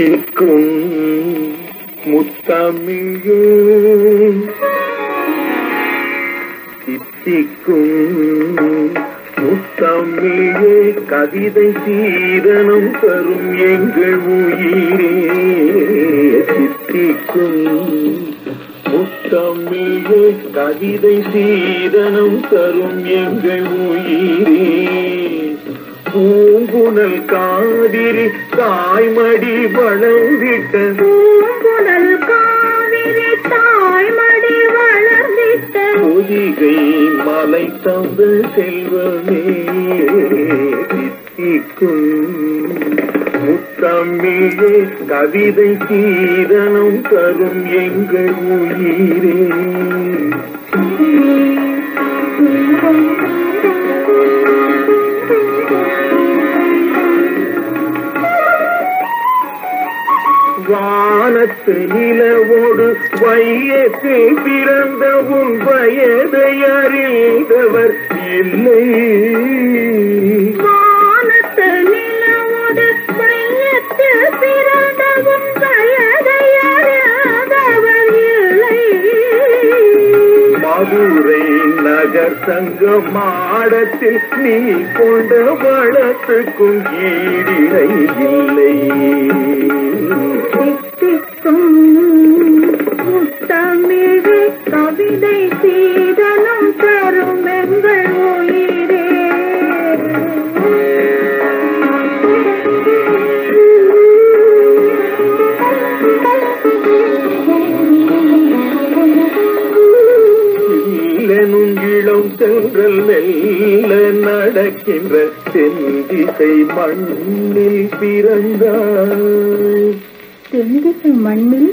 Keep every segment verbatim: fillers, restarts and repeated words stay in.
தித்திக்கும் முத்தமிழே தித்திக்கும் முத்தமிழே கவிதை சீதனம் தரும் எங்கள் உயிரே தித்திக்கும் முத்தமிழே கவிதை சீதனம் தரும் எங்கள் உயிரே பூங்குணல் காவிரி தாய்மடி வளர்ந்திட்ட பூங்குணல் காவிரி தாய்மடி வளர்ந்திட்ட பொதிகை மலை தந்த செல்வமே தித்திக்கும் முத்தமிழே கவிதை சீதனம் தரும் எங்கள் உயிரே வானத்து நிலவோடு வையத்தில் பிறந்த உன் வயதை அறிந்தவர் இல்லை வானத்து நிலவோடு வையத்தில் பிறந்த உன் வயதை அறிந்தவர் இல்லை மதுரை நகர் சங்க மாடத்தில் நீ கொண்ட வளத்துக்கும் ஈடினை இல்லை முத்தமிழே கவிதை சீதனம் தரும் எங்கள் உயிரே இல்லனும் இளம் தென்றல் மெல்ல நடக்கின்ற செந்திசை மண்ணில் பிறந்தாய் செந்திசை மண்ணில்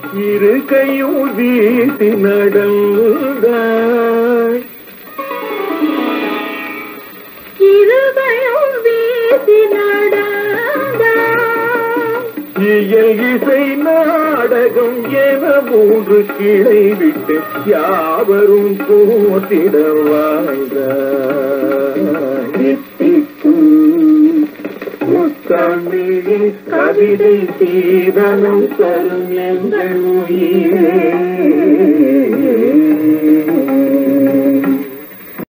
இருக்கையும் வீசி நடந்தாய் இருகையும் வீசி நடந்தாய் இயல் இசை நாடகம் என மூன்று கிளை விட்டு யாவரும் போட்டிட வாழ்ந்தாய் தமிழில் கவிதை சீதனம் தரும் எங்கள் உயிரே.